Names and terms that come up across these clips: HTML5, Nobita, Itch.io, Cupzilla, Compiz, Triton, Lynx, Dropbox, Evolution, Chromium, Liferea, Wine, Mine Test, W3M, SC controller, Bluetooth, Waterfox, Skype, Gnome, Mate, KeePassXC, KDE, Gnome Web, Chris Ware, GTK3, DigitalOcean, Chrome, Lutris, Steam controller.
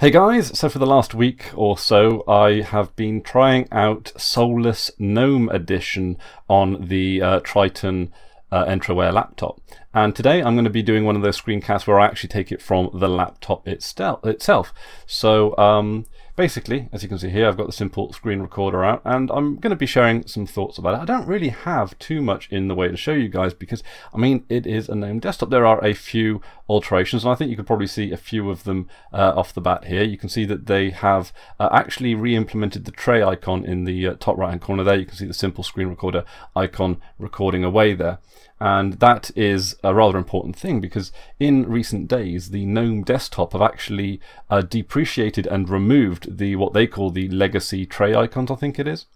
Hey guys, so for the last week or so I have been trying out Solus Gnome Edition on the Triton Entroware laptop, and today I'm going to be doing one of those screencasts where I actually take it from the laptop itself. So basically, as you can see here, I've got the simple screen recorder out and I'm going to be sharing some thoughts about it. I don't really have too much in the way to show you guys because, I mean, it is a GNOME desktop. There are a few alterations and I think you can probably see a few of them off the bat here. You can see that they have actually re-implemented the tray icon in the top right hand corner there. You can see the simple screen recorder icon recording away there. And that is a rather important thing because in recent days the GNOME desktop have actually depreciated and removed the what they call the legacy tray icons, I think it is,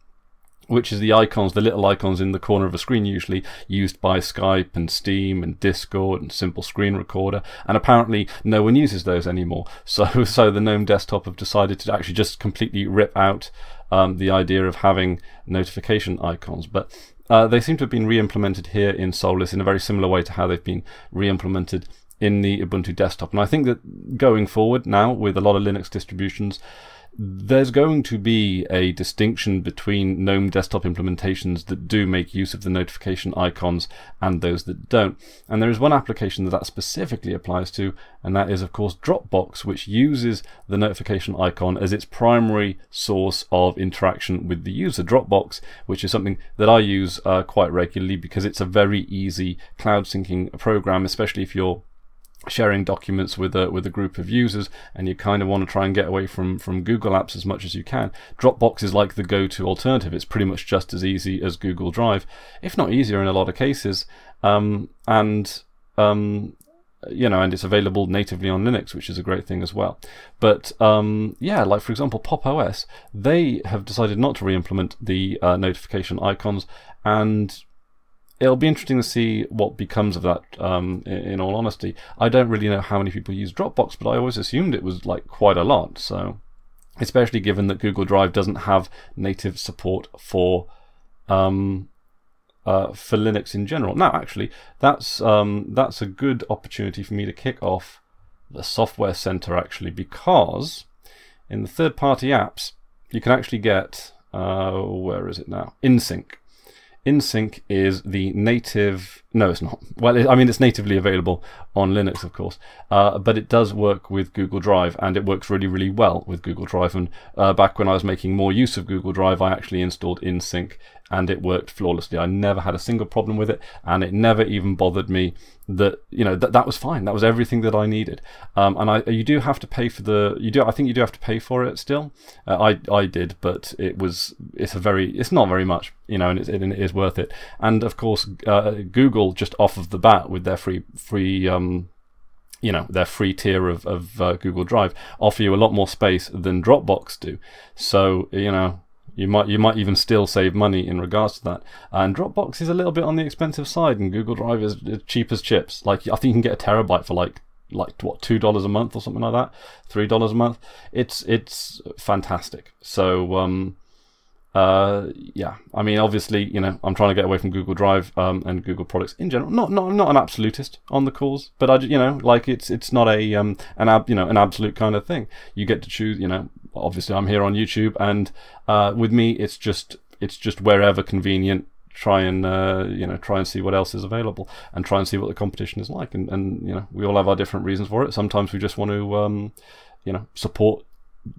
which is the icons, the little icons in the corner of a screen usually used by Skype and Steam and Discord and simple screen recorder, and apparently no one uses those anymore. So the GNOME desktop have decided to actually just completely rip out the idea of having notification icons, but they seem to have been re-implemented here in Solus in a very similar way to how they've been re-implemented in the Ubuntu desktop. And I think that going forward now with a lot of Linux distributions, there's going to be a distinction between GNOME desktop implementations that do make use of the notification icons and those that don't. And there is one application that specifically applies to, and that is of course Dropbox, which uses the notification icon as its primary source of interaction with the user. Dropbox, which is something that I use quite regularly because it's a very easy cloud syncing program, especially if you're sharing documents with a group of users and you kind of want to try and get away from Google Apps as much as you can. Dropbox is like the go-to alternative. It's pretty much just as easy as Google Drive, if not easier in a lot of cases, you know, and it's available natively on Linux, which is a great thing as well. But yeah, like for example Pop OS, they have decided not to re-implement the notification icons, and it'll be interesting to see what becomes of that, in all honesty. I don't really know how many people use Dropbox, but I always assumed it was like quite a lot, so especially given that Google Drive doesn't have native support for Linux in general. Now actually, that's a good opportunity for me to kick off the Software Center actually, because in the third-party apps you can actually get, where is it now? InSync. InSync is the native, no it's not, well I mean it's natively available on Linux of course, but it does work with Google Drive, and it works really really well with Google Drive, and back when I was making more use of Google Drive I actually installed InSync and it worked flawlessly. I never had a single problem with it, and it never even bothered me that, you know, that was fine, that was everything that I needed. You do have to pay for the, I think you do have to pay for it still. I did, but it's not very much, you know, and it is worth it. And of course Google just off of the bat with their free tier of Google Drive offer you a lot more space than Dropbox do, so you know, you might even still save money in regards to that. And Dropbox is a little bit on the expensive side, and Google Drive is cheap as chips. Like I think you can get a terabyte for like what, $2 a month or something like that, $3 a month. It's fantastic. So yeah, I mean obviously, you know, I'm trying to get away from Google Drive and Google products in general. Not an absolutist on the cause, but I, you know, like it's not a an absolute kind of thing. You get to choose, you know. Obviously I'm here on YouTube, and with me it's just wherever convenient. Try and try and see what else is available, and try and see what the competition is like. And you know, we all have our different reasons for it. Sometimes we just want to support,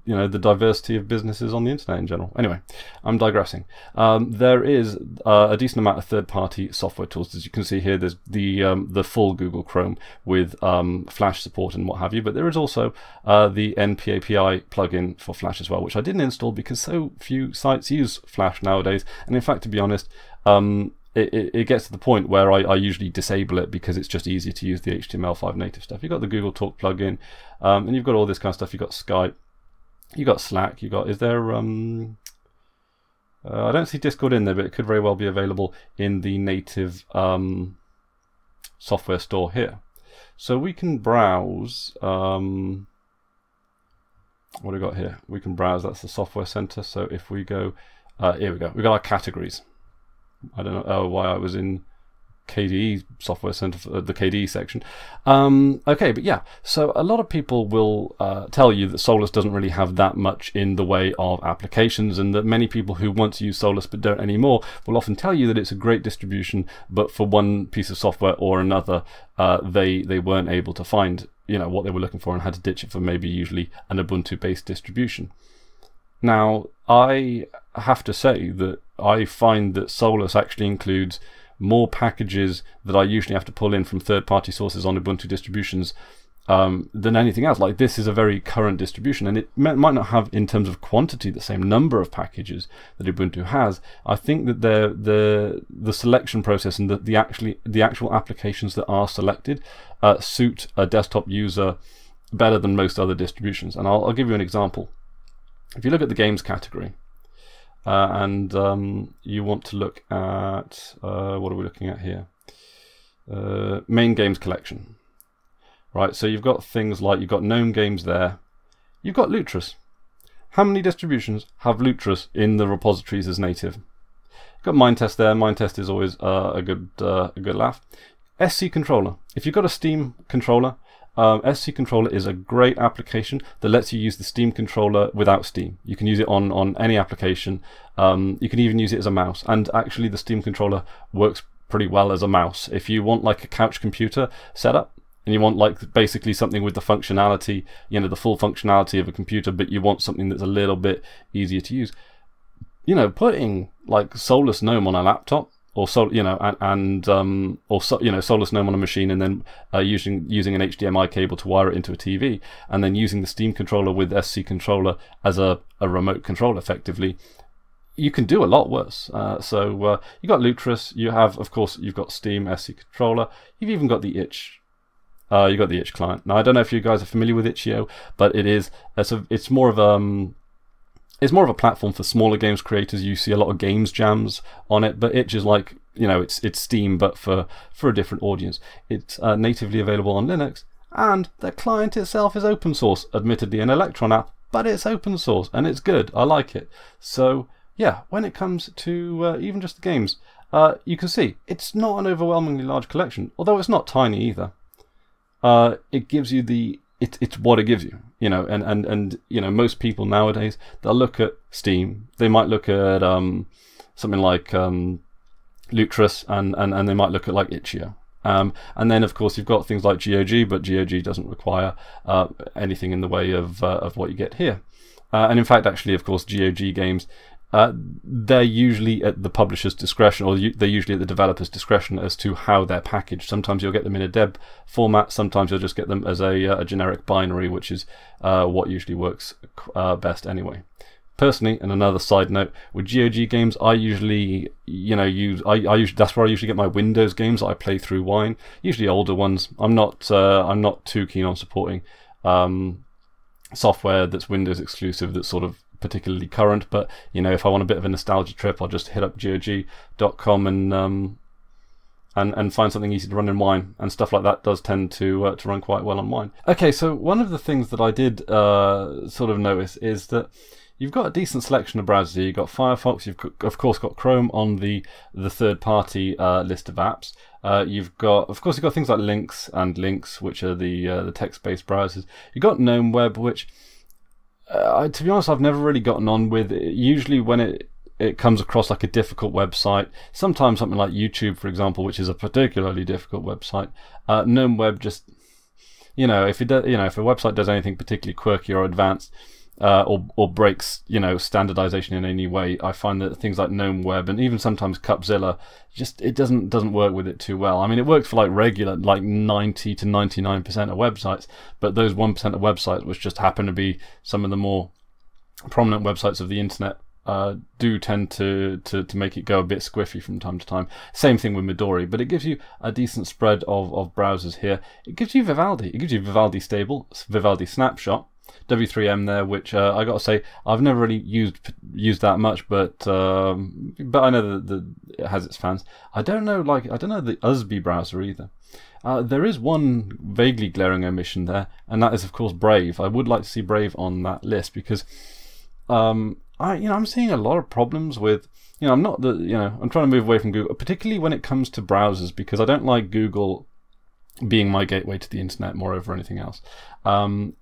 you know, the diversity of businesses on the internet in general. Anyway, I'm digressing. There is a decent amount of third-party software tools. As you can see here, there's the full Google Chrome with Flash support and what have you, but there is also the NPAPI plugin for Flash as well, which I didn't install because so few sites use Flash nowadays. And in fact, to be honest, it gets to the point where I usually disable it because it's just easier to use the HTML5 native stuff. You've got the Google Talk plugin, and you've got all this kind of stuff. You've got Skype. You got Slack. You got, is there? I don't see Discord in there, but it could very well be available in the native software store here. So we can browse. What do we got here? We can browse. That's the Software Center. So if we go, here we go. We got our categories. I don't know why I was in KDE software center, the KDE section. Okay, but yeah, so a lot of people will tell you that Solus doesn't really have that much in the way of applications, and that many people who want to use Solus but don't anymore will often tell you that it's a great distribution, but for one piece of software or another, they weren't able to find, you know, what they were looking for and had to ditch it for maybe usually an Ubuntu-based distribution. Now, I have to say that I find that Solus actually includes more packages that I usually have to pull in from third-party sources on Ubuntu distributions than anything else. Like, this is a very current distribution, and it might not have, in terms of quantity, the same number of packages that Ubuntu has. I think that the selection process and the actual applications that are selected suit a desktop user better than most other distributions. And I'll give you an example. If you look at the games category, you want to look at, what are we looking at here? Main games collection, right? So you've got things like, you've got GNOME games there, you've got Lutris. How many distributions have Lutris in the repositories as native? You've got Mine Test there. Mine Test is always a good laugh. SC controller. If you've got a Steam controller, SC controller is a great application that lets you use the Steam controller without Steam. You can use it on any application. You can even use it as a mouse, and actually the Steam controller works pretty well as a mouse. If you want like a couch computer setup, and you want like basically something with the functionality, you know, the full functionality of a computer, but you want something that's a little bit easier to use, you know, putting like Solus GNOME on a laptop, or Solus GNOME on a machine, and then using an HDMI cable to wire it into a TV, and then using the Steam controller with SC controller as a remote control, effectively, you can do a lot worse. So you got Lutris, you have, of course, you've got Steam, SC controller, you've even got the Itch. You got the Itch client. Now I don't know if you guys are familiar with Itch.io, but it is it's more of a platform for smaller games creators. You see a lot of games jams on it, but Itch is like, you know, it's Steam, but for a different audience. It's natively available on Linux, and the client itself is open source, admittedly an Electron app, but it's open source, and it's good. I like it. So, yeah, when it comes to even just the games, you can see it's not an overwhelmingly large collection, although it's not tiny either. It gives you the... It's what it gives you, you know, and you know, most people nowadays, they'll look at Steam, they might look at something like Lutris, and they might look at like Itch.io, and then of course you've got things like GOG, but GOG doesn't require anything in the way of what you get here, and in fact, actually, of course, GOG games, they're usually at the publisher's discretion, or they're usually at the developer's discretion as to how they're packaged. Sometimes you'll get them in a deb format, sometimes you'll just get them as a generic binary, which is what usually works best anyway. Personally, and another side note, with GOG games, I usually, you know, that's where I usually get my Windows games that I play through Wine, usually older ones. I'm not too keen on supporting software that's Windows exclusive, that's sort of particularly current, but you know, if I want a bit of a nostalgia trip, I'll just hit up GOG.com and find something easy to run in Wine, and stuff like that does tend to run quite well on Wine. Okay, so one of the things that I did sort of notice is that you've got a decent selection of browsers here. You've got Firefox, you've got, of course, got Chrome on the third-party list of apps. You've got, of course, you've got things like Lynx, which are the text-based browsers. You've got Gnome Web, which to be honest, I've never really gotten on with it. Usually when it comes across like a difficult website, sometimes something like YouTube, for example, which is a particularly difficult website, GNOME Web just, you know, if a website does anything particularly quirky or advanced, or breaks, you know, standardization in any way, I find that things like GNOME Web and even sometimes Cupzilla, just it doesn't work with it too well. I mean, it works for like regular, like 90 to 99% of websites, but those 1% of websites, which just happen to be some of the more prominent websites of the internet, do tend to make it go a bit squiffy from time to time. Same thing with Midori, but it gives you a decent spread of browsers here. It gives you Vivaldi. It gives you Vivaldi Stable, Vivaldi Snapshot, W3M there, which I gotta say I've never really used that much, but I know that it has its fans. I don't know the Usby browser either. There is one vaguely glaring omission there, and that is of course Brave. I would like to see Brave on that list because I'm seeing a lot of problems with, I'm trying to move away from Google, particularly when it comes to browsers, because I don't like Google being my gateway to the internet more over anything else. I'm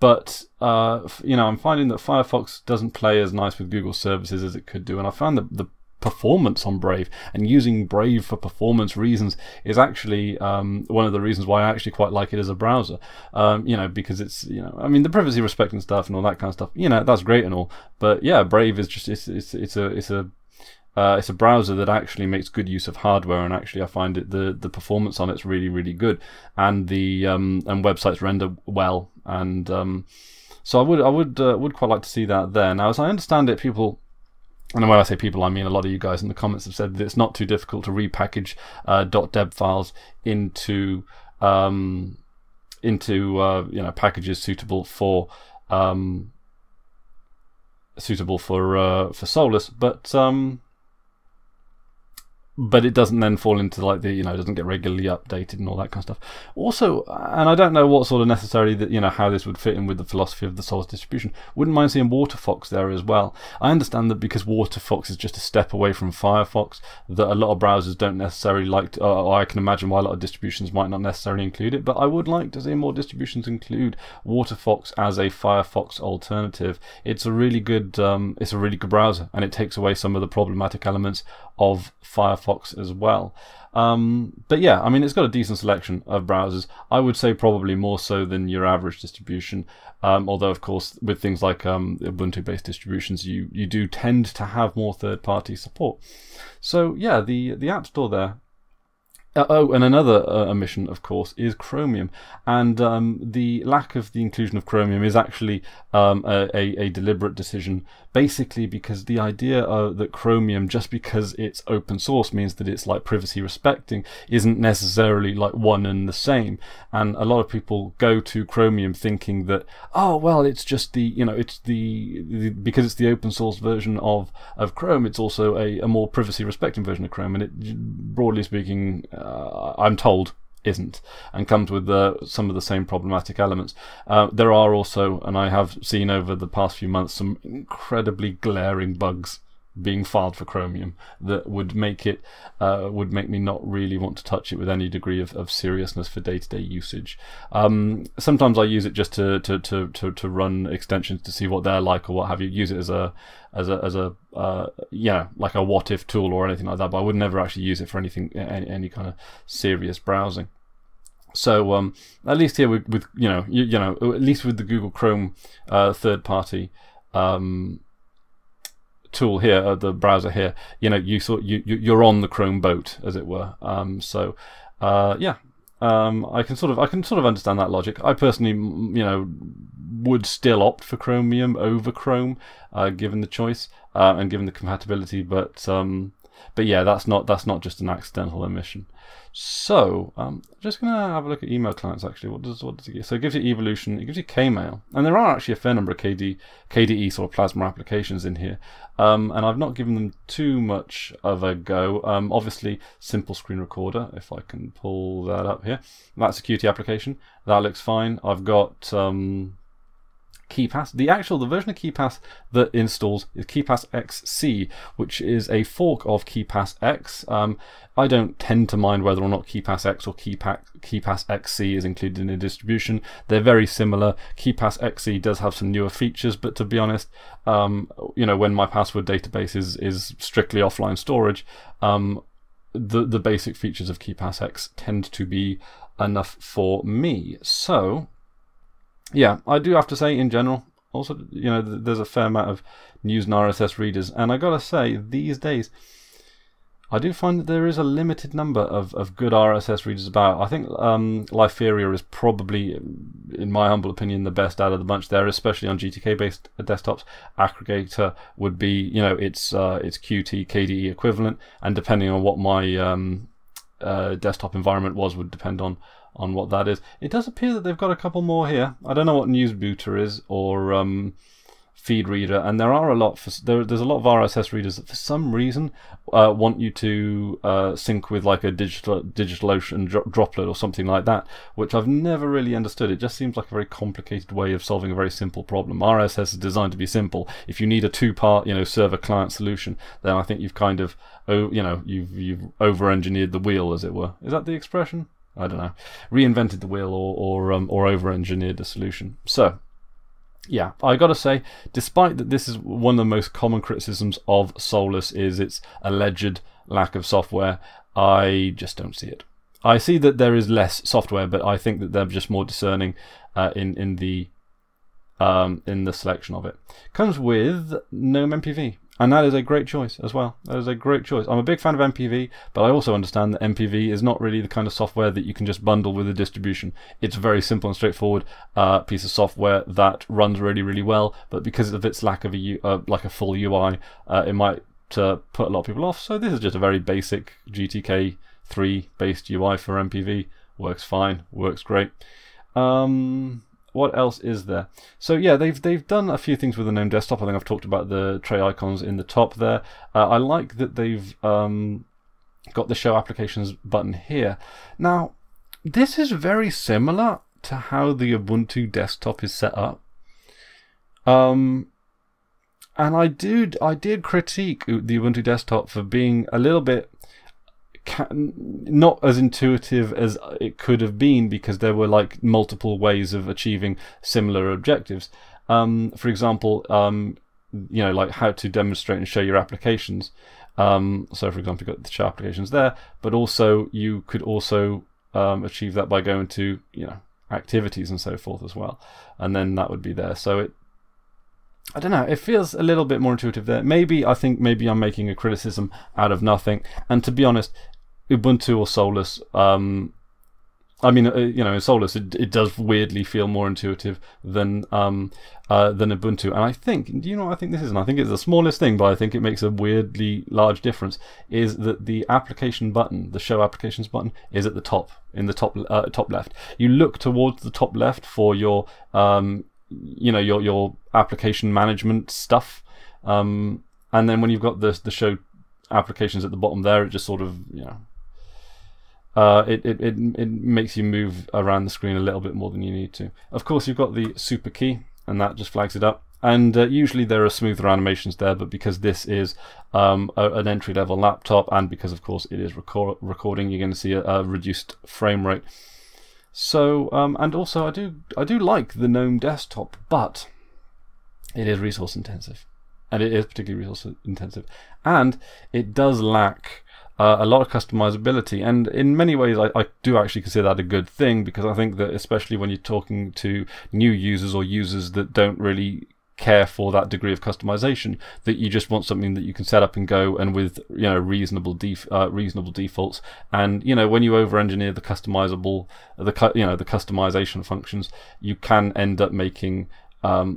finding that Firefox doesn't play as nice with Google services as it could do, and I found that the performance on Brave and using Brave for performance reasons is actually one of the reasons why I actually quite like it as a browser, because it's, the privacy respect and stuff and all that kind of stuff, that's great and all, but yeah, Brave is just it's a browser that actually makes good use of hardware, and actually I find it the performance on it's really, really good, and the and websites render well, and so I would quite like to see that there. Now, as I understand it, people, and when I say people, I mean a lot of you guys in the comments, have said that it's not too difficult to repackage .deb files into packages suitable for Solus, but it doesn't then fall into like the, it doesn't get regularly updated and all that kind of stuff. Also, and I don't know what sort of necessarily that, how this would fit in with the philosophy of the Solus distribution. Wouldn't mind seeing Waterfox there as well. I understand that because Waterfox is just a step away from Firefox, that a lot of browsers don't necessarily like to, or I can imagine why a lot of distributions might not necessarily include it, but I would like to see more distributions include Waterfox as a Firefox alternative. It's a really good, browser, and it takes away some of the problematic elements of Firefox as well. But yeah, it's got a decent selection of browsers. I would say probably more so than your average distribution, although of course with things like Ubuntu based distributions you do tend to have more third-party support. So yeah, the App Store there. Oh, and another omission, of course, is Chromium, and the lack of the inclusion of Chromium is actually a deliberate decision, basically because the idea that Chromium, just because it's open source, means that it's like privacy respecting, isn't necessarily like one and the same. And a lot of people go to Chromium thinking that, oh well, it's just the because it's the open source version of Chrome, it's also a more privacy respecting version of Chrome, and it, broadly speaking, I'm told, isn't, and comes with some of the same problematic elements. There are also, and I have seen over the past few months, some incredibly glaring bugs being filed for Chromium that would make me not really want to touch it with any degree of seriousness for day-to-day usage. Sometimes I use it just to run extensions to see what they're like or what have you. Use it as a like a what if tool or anything like that. But I would never actually use it for anything, any kind of serious browsing. So at least here with the Google Chrome third-party tool here, the browser here, you're on the Chrome boat, as it were. I can sort of understand that logic. I personally, would still opt for Chromium over Chrome, given the choice and given the compatibility. But yeah, that's not just an accidental omission. So I'm just gonna have a look at email clients actually. What does it give? So it gives you Evolution, it gives you Kmail, and there are actually a fair number of KDE sort of Plasma applications in here. And I've not given them too much of a go. Obviously, Simple Screen Recorder, if I can pull that up here. That's a Qt application. That looks fine. I've got KeePass. The version of KeePass that installs is KeePassXC, which is a fork of KeePassX. I don't tend to mind whether or not KeePassX or KeePassXC is included in a distribution. They're very similar. KeePassXC does have some newer features, but to be honest, when my password database is strictly offline storage, the basic features of KeePassX tend to be enough for me. So yeah, I do have to say, in general, also, there's a fair amount of news and RSS readers, and I gotta say, these days, I do find that there is a limited number of good RSS readers about. I think Liferia is probably, in my humble opinion, the best out of the bunch there, especially on GTK-based desktops. Aggregator would be, its Qt KDE equivalent, and depending on what my desktop environment would depend on what that is. It does appear that they've got a couple more here. I don't know what News Booter is, or feed reader, and there are a lot for, there's a lot of RSS readers that for some reason want you to sync with like a DigitalOcean droplet or something like that, which I've never really understood. It just seems like a very complicated way of solving a very simple problem. RSS is designed to be simple. If you need a two-part, you know, server-client solution, then I think you've kind of, you know, you've over-engineered the wheel, as it were. Is that the expression? I don't know. Reinvented the wheel, or over-engineered the solution. So. Yeah, I gotta say, despite that this is one of the most common criticisms of Solus is its alleged lack of software, I just don't see it. I see that there is less software, but I think that they're just more discerning in the selection of it. Comes with Gnome MPV, and that is a great choice as well. That is a great choice. I'm a big fan of MPV, but I also understand that MPV is not really the kind of software that you can just bundle with a distribution. It's a very simple and straightforward piece of software that runs really, really well, but because of its lack of a like a full UI, it might put a lot of people off. So this is just a very basic GTK3 based UI for MPV. Works fine, works great. What else is there? So yeah, they've done a few things with the GNOME desktop. I think I've talked about the tray icons in the top there. I like that they've got the show applications button here. Now, this is very similar to how the Ubuntu desktop is set up. And I did critique the Ubuntu desktop for being a little bit not as intuitive as it could have been, because there were like multiple ways of achieving similar objectives. For example, you know, like how to demonstrate and show your applications. So for example, you've got the show applications there, but also you could also achieve that by going to, you know, activities and so forth as well, and then that would be there. So it, I don't know, it feels a little bit more intuitive there. Maybe, I think maybe I'm making a criticism out of nothing, and to be honest, Ubuntu or Solus, I mean, you know, in Solus it does weirdly feel more intuitive than Ubuntu, and I think, do you know what I think this is? And I think it's the smallest thing, but I think it makes a weirdly large difference, is that the application button, the show applications button, is at the top, in the top left. You look towards the top left for your you know, your application management stuff, and then when you've got the show applications at the bottom there, it just sort of, you know, it makes you move around the screen a little bit more than you need to. Of course, you've got the super key, and that just flags it up. And usually there are smoother animations there, but because this is an entry-level laptop, and because of course it is recording, you're going to see a reduced frame rate. So and also I do like the GNOME desktop, but it is resource intensive, and it is particularly resource intensive, and it does lack a lot of customizability. And in many ways, I do actually consider that a good thing, because I think that especially when you're talking to new users or users that don't really care for that degree of customization, that you just want something that you can set up and go, and with, you know, reasonable defaults. And, you know, when you over-engineer the customizable, you know, the customization functions, you can end up making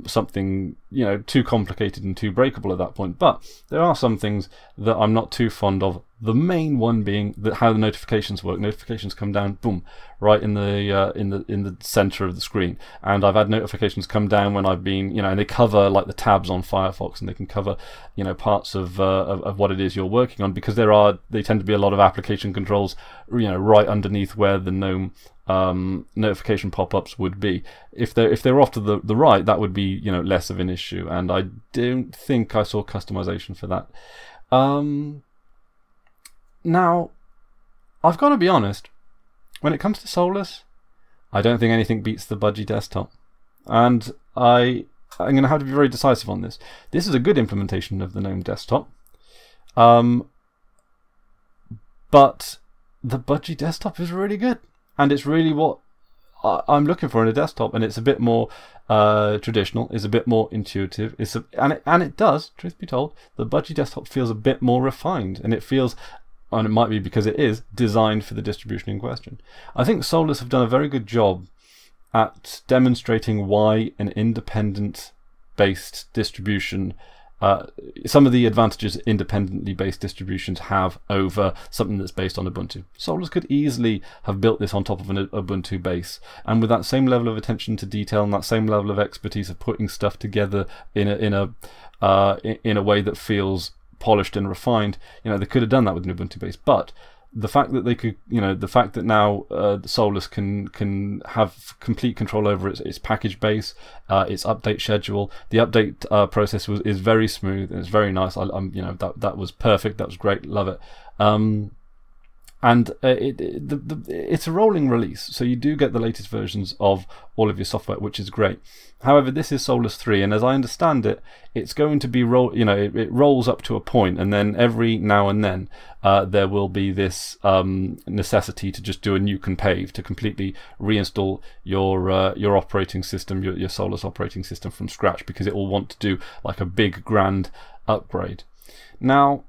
something, you know, too complicated and too breakable at that point. But there are some things that I'm not too fond of. The main one being that how the notifications work. Notifications come down, boom, right in the center of the screen. And I've had notifications come down when I've been, you know, and they cover like the tabs on Firefox, and they can cover, you know, parts of what it is you're working on, because they tend to be a lot of application controls, you know, right underneath where the GNOME notification pop-ups would be. If they're off to the right, that would be, you know, less of an issue. And I don't think I saw customization for that. Now, I've got to be honest, when it comes to Solus, I don't think anything beats the Budgie desktop. And I'm going to have to be very decisive on this. This is a good implementation of the GNOME desktop, but the Budgie desktop is really good, and it's really what I'm looking for in a desktop. And it's a bit more traditional, it's a bit more intuitive, and it does, truth be told, the Budgie desktop feels a bit more refined, and it feels, and it might be because it is designed for the distribution in question. I think Solus have done a very good job at demonstrating why an independent-based distribution some of the advantages independently based distributions have over something that's based on Ubuntu. Solus could easily have built this on top of an Ubuntu base, and with that same level of attention to detail and that same level of expertise of putting stuff together in a way that feels polished and refined, you know, they could have done that with an Ubuntu base. But the fact that they could, you know, the fact that now Solus can have complete control over its package base, its update schedule. The update process is very smooth and it's very nice. I'm, you know, that was perfect. That was great. Love it. And it's a rolling release, so you do get the latest versions of all of your software, which is great. However, this is Solus 3, and as I understand it, it's going to be it rolls up to a point, and then every now and then there will be this necessity to just do a nuke and pave to completely reinstall your operating system, your Solus operating system from scratch, because it will want to do like a big grand upgrade. Now,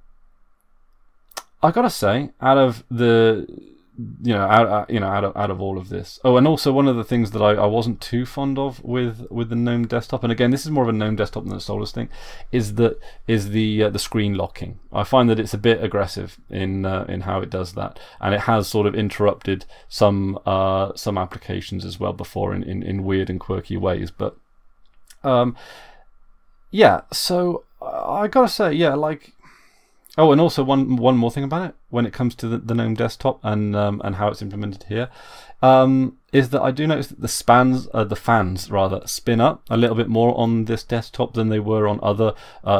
I gotta say, out of all of this. Oh, and also one of the things that I wasn't too fond of with the GNOME desktop, and again, this is more of a GNOME desktop than a Solus thing, is the screen locking. I find that it's a bit aggressive in how it does that, and it has sort of interrupted some applications as well before in weird and quirky ways. But yeah, so I gotta say, yeah, like. Oh, and also one more thing about it when it comes to the GNOME desktop and how it's implemented here, is that I do notice that the fans spin up a little bit more on this desktop than they were on other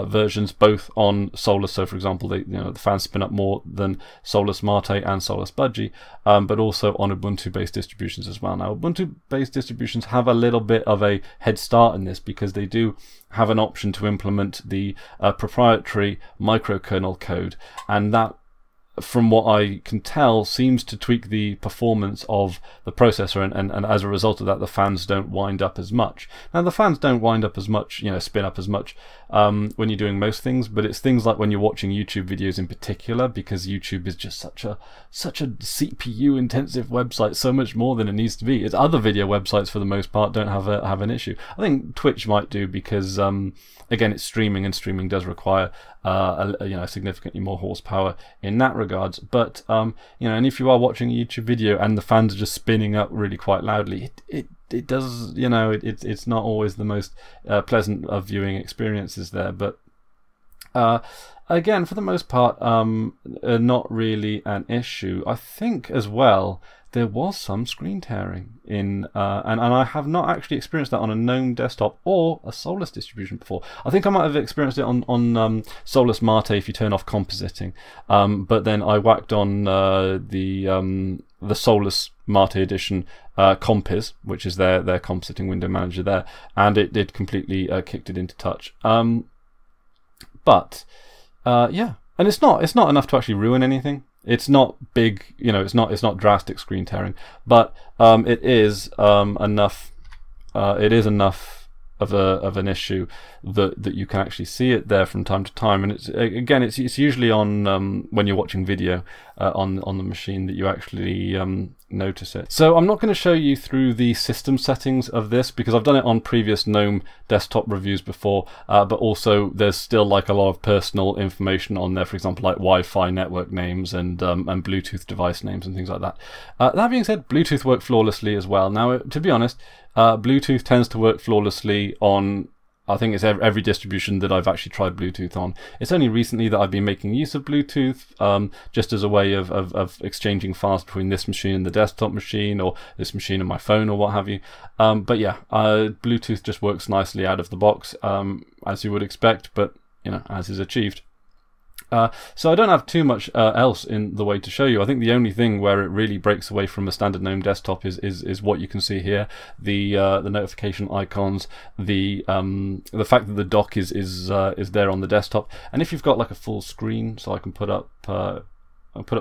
versions, both on Solus. So, for example, the fans spin up more than Solus Mate and Solus Budgie, but also on Ubuntu-based distributions as well. Now, Ubuntu-based distributions have a little bit of a head start in this because they do have an option to implement the proprietary microkernel code, and that, from what I can tell, seems to tweak the performance of the processor, and as a result of that, the fans don't wind up as much. Now, the fans don't wind up as much, you know, spin up as much when you're doing most things, but it's things like when you're watching YouTube videos in particular, because YouTube is just such a CPU-intensive website, so much more than it needs to be. It's other video websites for the most part don't have an issue. I think Twitch might do because again, it's streaming, and streaming does require significantly more horsepower in that regard. But and if you are watching a YouTube video and the fans are just spinning up really quite loudly, it does, you know, it's not always the most pleasant of viewing experiences there. But again, for the most part, not really an issue. I think as well there was some screen tearing in, and I have not actually experienced that on a GNOME desktop or a Solus distribution before. I think I might have experienced it on Solus Mate if you turn off compositing, but then I whacked on the Solus Mate edition Compiz, which is their compositing window manager there, and it did completely kicked it into touch. Yeah, and it's not enough to actually ruin anything. It's not big, you know. It's not drastic screen tearing, but it is enough. It is enough of an issue that you can actually see it there from time to time. And it's, again, it's usually on when you're watching video on the machine that you actually notice it. So I'm not going to show you through the system settings of this because I've done it on previous GNOME desktop reviews before, but also there's still like a lot of personal information on there, for example, like Wi-Fi network names and Bluetooth device names and things like that. That being said, Bluetooth worked flawlessly as well. Now, to be honest, Bluetooth tends to work flawlessly on, I think it's every distribution that I've actually tried Bluetooth on. It's only recently that I've been making use of Bluetooth just as a way of exchanging files between this machine and the desktop machine, or this machine and my phone, or what have you. But yeah, Bluetooth just works nicely out of the box, as you would expect, but you know, as is achieved. So I don't have too much else in the way to show you. I think the only thing where it really breaks away from a standard GNOME desktop is what you can see here: the notification icons, the fact that the dock is there on the desktop. And if you've got like a full screen, so I can put up the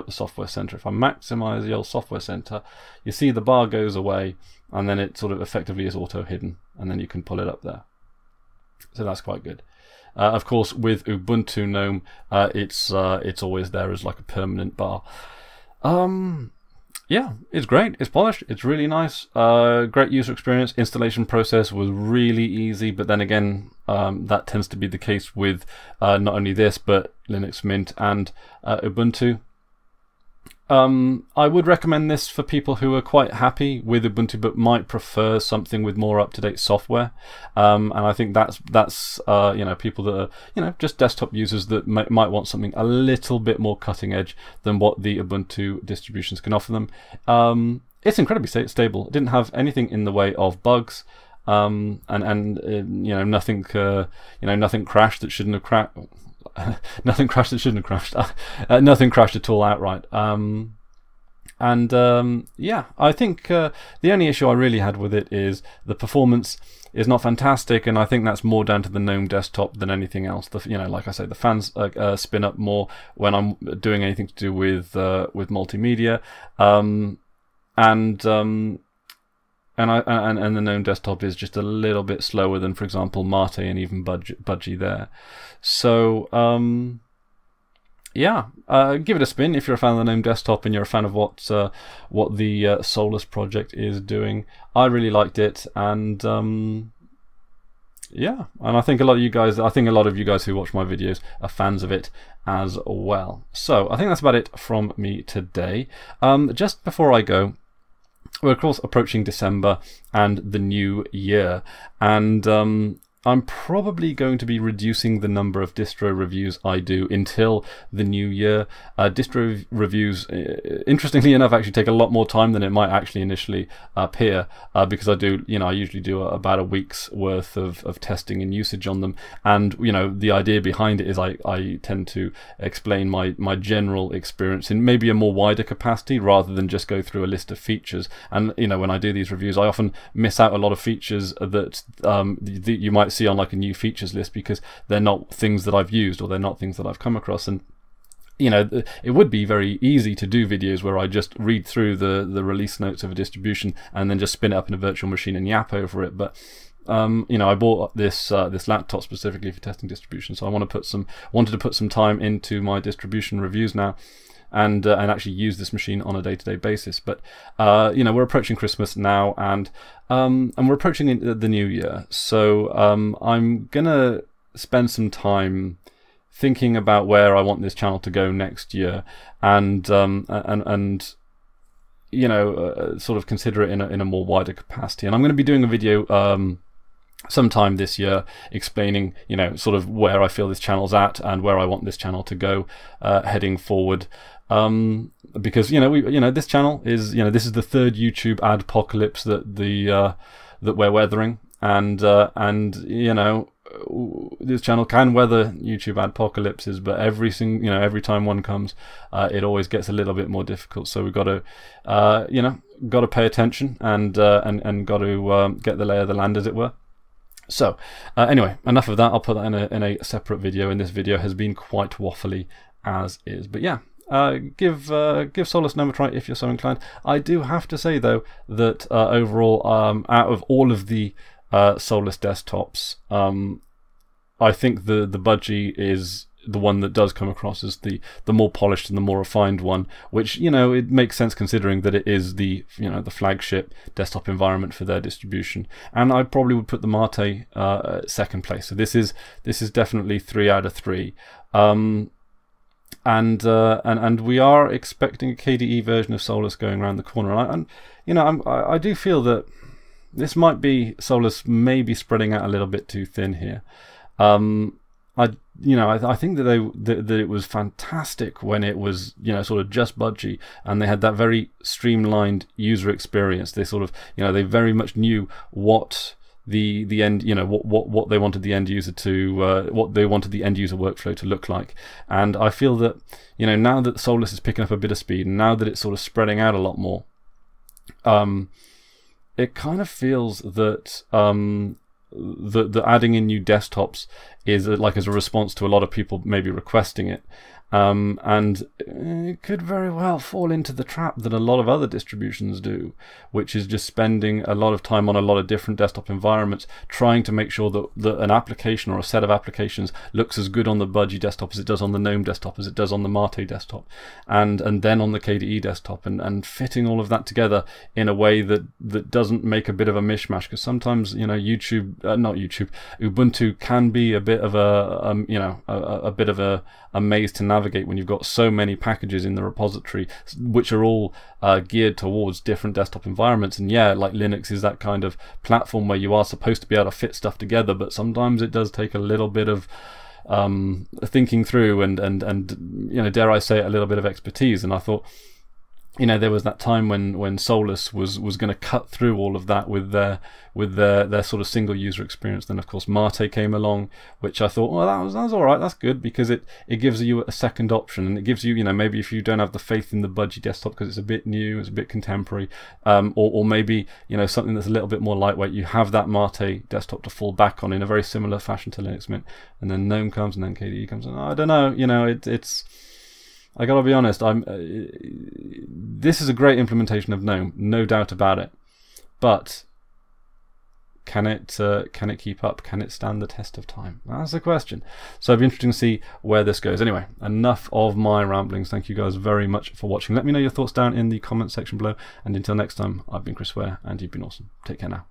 software center. If I maximize the old software center, you see the bar goes away, and then it sort of effectively is auto hidden, and then you can pull it up there. So that's quite good. Of course, with Ubuntu GNOME, it's always there as like a permanent bar. Yeah, it's great. It's polished. It's really nice. Great user experience. Installation process was really easy, but then again, That tends to be the case with not only this, but Linux Mint and Ubuntu. I would recommend this for people who are quite happy with Ubuntu but might prefer something with more up-to-date software, and I think that's you know, people that are, you know, just desktop users that might want something a little bit more cutting edge than what the Ubuntu distributions can offer them. It's incredibly stable. It didn't have anything in the way of bugs. You know, nothing nothing crashed that shouldn't have crashed. Nothing crashed that shouldn't have crashed. Nothing crashed at all outright. Yeah, I think the only issue I really had with it is the performance is not fantastic, and I think that's more down to the GNOME desktop than anything else. You know, like I say, the fans spin up more when I'm doing anything to do with multimedia, and the GNOME desktop is just a little bit slower than, for example, Mate and even Budgie there. So yeah, give it a spin if you're a fan of the GNOME desktop and you're a fan of what the Solus project is doing. I really liked it, and yeah, and I think a lot of you guys who watch my videos are fans of it as well. So I think that's about it from me today. Just before I go, we're of course approaching December and the new year, and I'm probably going to be reducing the number of distro reviews I do until the new year. Distro reviews, interestingly enough, actually take a lot more time than it might actually initially appear, because I usually do about a week's worth of testing and usage on them. And you know, the idea behind it is I tend to explain my general experience in maybe a more wider capacity rather than just go through a list of features. And you know, when I do these reviews, I often miss out a lot of features that you might see on like a new features list, because they're not things that I've used, or they're not things that I've come across. And you know, it would be very easy to do videos where I just read through the release notes of a distribution and then just spin it up in a virtual machine and yap over it. But you know, I bought this this laptop specifically for testing distribution, so I wanted to put some time into my distribution reviews now, and actually use this machine on a day-to-day basis. But you know, we're approaching Christmas now, and we're approaching the new year, so I'm gonna spend some time thinking about where I want this channel to go next year, and you know, sort of consider it in a more wider capacity. And I'm going to be doing a video sometime this year explaining, you know, sort of where I feel this channel's at and where I want this channel to go heading forward. Because you know, this channel is, you know, this is the third YouTube adpocalypse that that we're weathering, and you know, this channel can weather YouTube adpocalypses, but every time one comes, it always gets a little bit more difficult. So we've got to you know, got to pay attention, and got to get the lay of the land, as it were. So anyway, enough of that. I'll put that in a separate video, and this video has been quite waffly as is. But yeah, give Solus Gnome a try if you're so inclined. I do have to say though that overall, out of all of the Solus desktops, I think the Budgie is the one that does come across as the more polished and the more refined one, which, you know, it makes sense considering that it is the, you know, the flagship desktop environment for their distribution. And I probably would put the Mate at second place. So this is definitely 3 out of 3. And we are expecting a KDE version of Solus going around the corner. And you know, I do feel that this might be Solus maybe spreading out a little bit too thin here. I think that that it was fantastic when it was, you know, sort of just Budgie, and they had that very streamlined user experience. They sort of, you know, they very much knew what the end, you know, what they wanted the end user to what they wanted the end user workflow to look like. And I feel that, you know, now that Solus is picking up a bit of speed, and now that it's sort of spreading out a lot more, it kind of feels that the adding in new desktops is like as a response to a lot of people maybe requesting it, And it could very well fall into the trap that a lot of other distributions do, which is just spending a lot of time on a lot of different desktop environments trying to make sure that an application or a set of applications looks as good on the Budgie desktop as it does on the GNOME desktop, as it does on the Mate desktop, and then on the KDE desktop, and fitting all of that together in a way that doesn't make a bit of a mishmash, because sometimes, you know, Ubuntu can be a bit of a maze to navigate when you've got so many packages in the repository which are all geared towards different desktop environments. And yeah, like Linux is that kind of platform where you are supposed to be able to fit stuff together, but sometimes it does take a little bit of thinking through and you know, dare I say it, a little bit of expertise. And I thought, you know, there was that time when Solus was going to cut through all of that with their sort of single user experience. Then of course Mate came along, which I thought, well, that was all right, that's good, because it gives you a second option, and it gives you, you know, maybe if you don't have the faith in the Budgie desktop because it's a bit new, it's a bit contemporary, or maybe, you know, something that's a little bit more lightweight, you have that Mate desktop to fall back on in a very similar fashion to Linux Mint. And then GNOME comes, and then KDE comes, and I don't know, you know, it's. I gotta be honest. This is a great implementation of GNOME, no doubt about it. But can it keep up? Can it stand the test of time? That's the question. So it'd be interesting to see where this goes. Anyway, enough of my ramblings. Thank you guys very much for watching. Let me know your thoughts down in the comments section below. And until next time, I've been Chris Ware, and you've been awesome. Take care now.